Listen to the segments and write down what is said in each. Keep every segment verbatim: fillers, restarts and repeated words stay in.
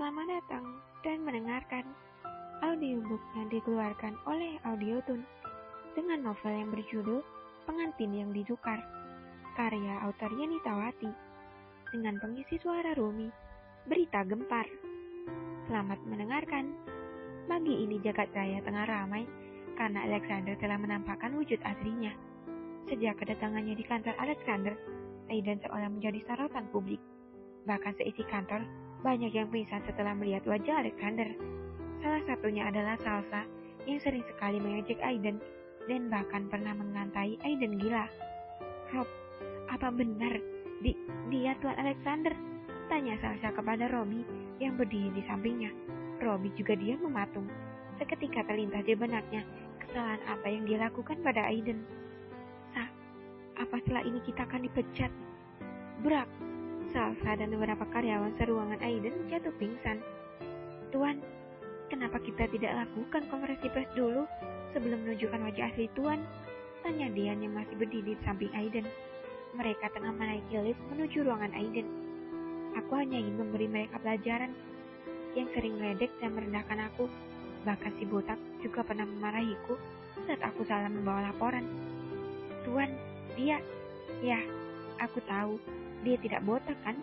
Selamat datang dan mendengarkan audiobook yang dikeluarkan oleh AudioToon dengan novel yang berjudul Pengantin Yang Ditukar, karya autor Yenita Wati, dengan pengisi suara Romi, berita gempar. Selamat mendengarkan. Pagi ini jagat raya tengah ramai karena Alexander telah menampakkan wujud aslinya. Sejak kedatangannya di kantor Alexander, Aidan seolah menjadi sorotan publik. Bahkan seisi kantor banyak yang pingsan setelah melihat wajah Alexander. Salah satunya adalah Salsa yang sering sekali mengejek Aidan dan bahkan pernah mengantai Aidan gila. Rob, apa benar di, dia Tuan Alexander? Tanya Salsa kepada Romi yang berdiri di sampingnya. Romi juga diam mematung. Seketika terlintas di benaknya kesalahan apa yang dia lakukan pada Aidan. Sa, apa setelah ini kita akan dipecat? Brak! Salsa dan beberapa karyawan seruangan Aidan jatuh pingsan. Tuan, kenapa kita tidak lakukan konferensi pers dulu sebelum menunjukkan wajah asli Tuan? Tanya Dian yang masih berdiri di samping Aidan. Mereka tengah menaiki lift menuju ruangan Aidan. Aku hanya ingin memberi mereka pelajaran yang sering meledek dan merendahkan aku. Bahkan si botak juga pernah memarahiku saat aku salah membawa laporan. Tuan, dia, ya, aku tahu. Dia tidak botak kan?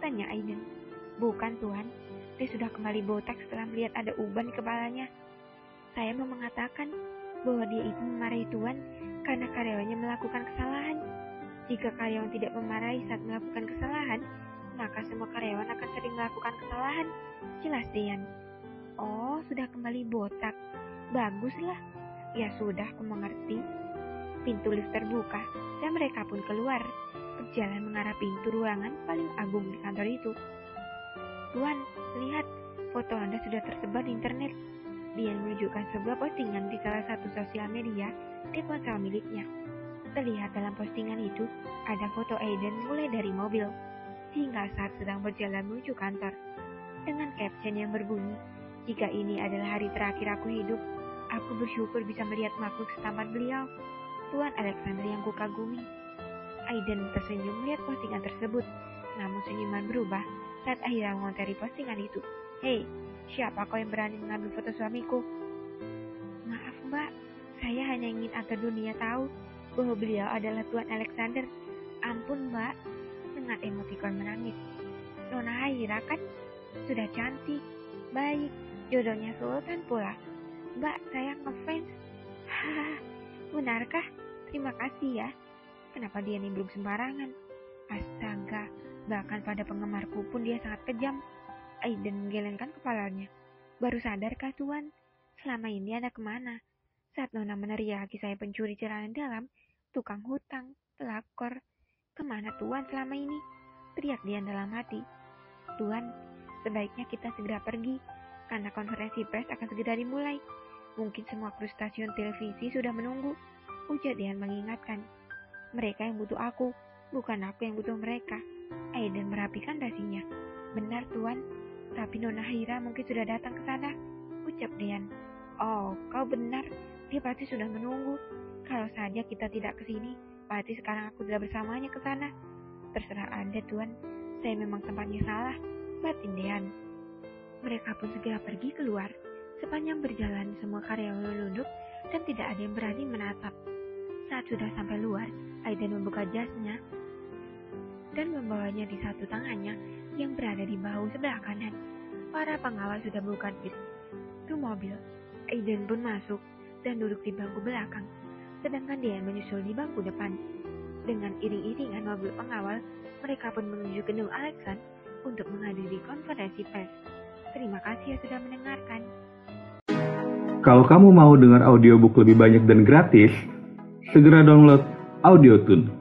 Tanya Aidan. Bukan Tuhan, dia sudah kembali botak setelah melihat ada uban di kepalanya. Saya mau mengatakan bahwa dia itu memarahi Tuhan karena karyawannya melakukan kesalahan. Jika karyawan tidak memarahi saat melakukan kesalahan, maka semua karyawan akan sering melakukan kesalahan. Jelas Dian. Oh, sudah kembali botak. Baguslah. Ya sudah, aku mengerti. Pintu lift terbuka dan mereka pun keluar. Berjalan mengarah pintu ruangan paling agung di kantor itu. Tuan, lihat, foto Anda sudah tersebar di internet. Dia menunjukkan sebuah postingan di salah satu sosial media di ponsel miliknya. Terlihat dalam postingan itu ada foto Aidan mulai dari mobil hingga saat sedang berjalan menuju kantor. Dengan caption yang berbunyi, "Jika ini adalah hari terakhir aku hidup, aku bersyukur bisa melihat makhluk setaman beliau, Tuan Alexander yang kukagumi." Aidan tersenyum melihat postingan tersebut, namun senyuman berubah saat Aira mengomentari postingan itu. Hei, siapa kau yang berani mengambil foto suamiku? Maaf mbak, saya hanya ingin agar dunia tahu bahwa beliau adalah Tuan Alexander. Ampun mbak, dengan emotikon menangis. Nona Aira kan sudah cantik, baik, jodohnya Sultan pula. Mbak, saya ngefans. Hahaha, benarkah? Terima kasih ya. Kenapa dia nimbrung sembarangan? Astaga, bahkan pada penggemarku pun dia sangat kejam. Aidan menggelengkan kepalanya. Baru sadarkah Tuan? Selama ini Anda kemana? Saat Nona meneriaki saya pencuri celana dalam, tukang hutang, pelakor. Kemana Tuan selama ini? Teriak Dian dalam hati. Tuan, sebaiknya kita segera pergi, karena konferensi pers akan segera dimulai. Mungkin semua kru stasiun televisi sudah menunggu. Ujar Dian mengingatkan. Mereka yang butuh aku, bukan aku yang butuh mereka. Aidan merapikan dasinya. Benar Tuan, tapi Nona Aira mungkin sudah datang ke sana, ucap Dian. Oh, kau benar, dia pasti sudah menunggu. Kalau saja kita tidak ke sini, pasti sekarang aku sudah bersamanya ke sana. Terserah Anda Tuan, saya memang tempatnya salah, batin Dian. Mereka pun segera pergi keluar. Sepanjang berjalan, semua karyawan menunduk dan tidak ada yang berani menatap. Saat sudah sampai luar, Aidan membuka jasnya dan membawanya di satu tangannya yang berada di bahu sebelah kanan. Para pengawal sudah buka pintu mobil. Aidan pun masuk dan duduk di bangku belakang, sedangkan dia menyusul di bangku depan. Dengan iring-iringan mobil pengawal, mereka pun menuju gedung Alexander untuk menghadiri konferensi pers. Terima kasih yang sudah mendengarkan. Kalau kamu mau dengar audiobook lebih banyak dan gratis, segera download AudioTune.